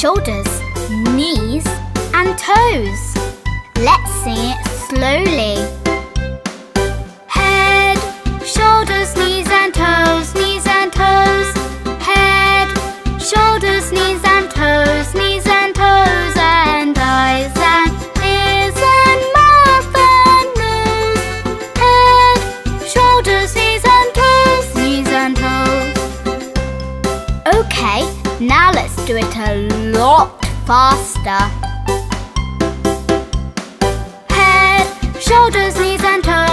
shoulders, knees and toes. Let's sing it slowly. Head, shoulders, knees and toes, knees and toes. Head, shoulders, knees and toes, knees and toes. And eyes and ears and mouth and nose. Head, shoulders, knees and toes, knees and toes. Okay, now let's do it a lot faster. Shoulders, knees and toes.